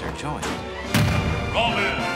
dots are joined. Roll in. Oh!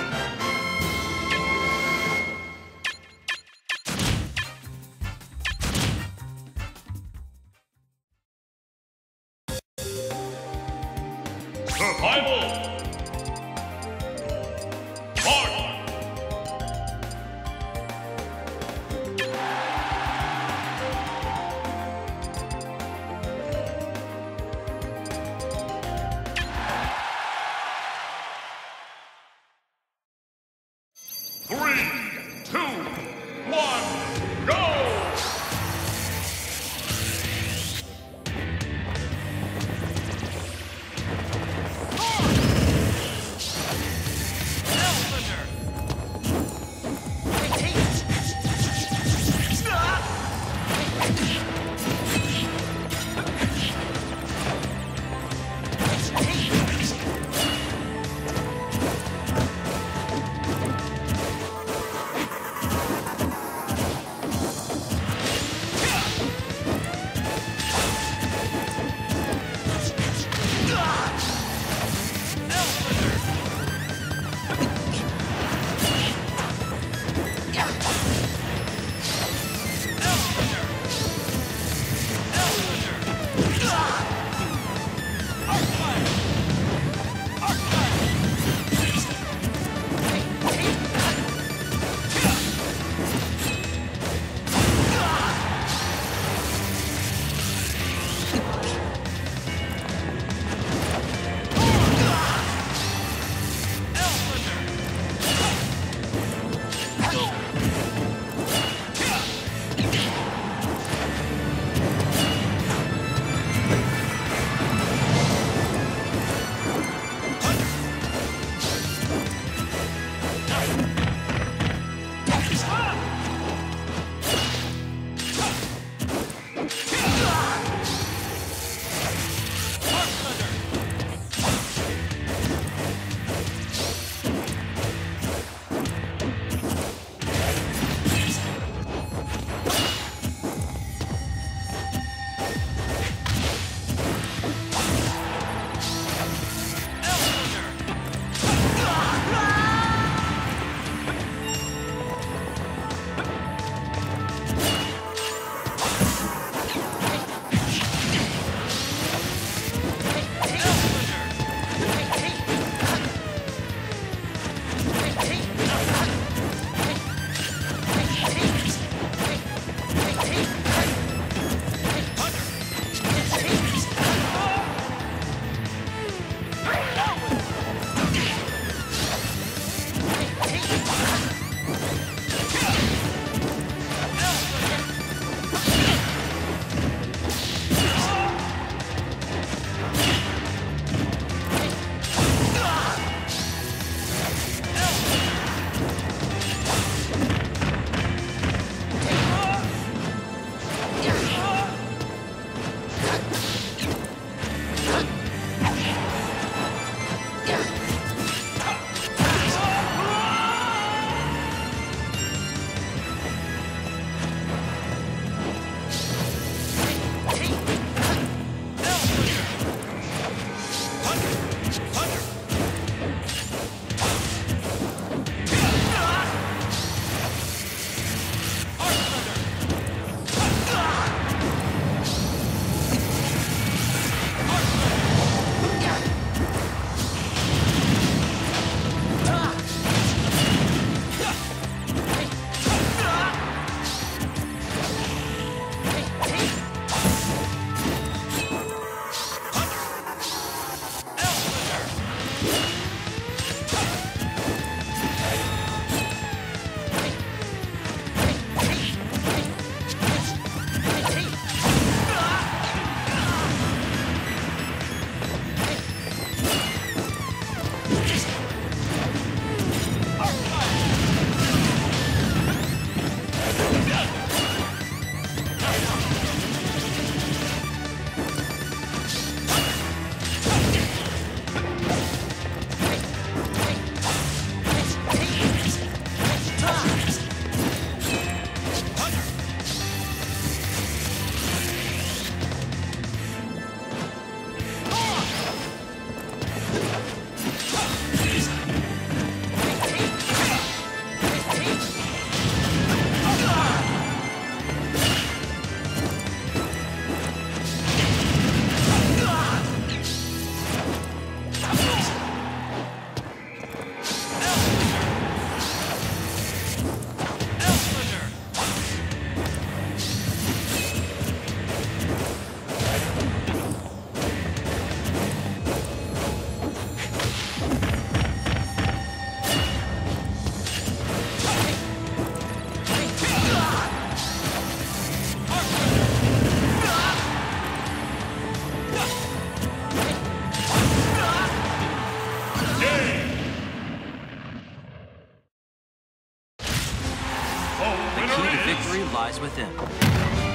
lies within.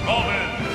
All in.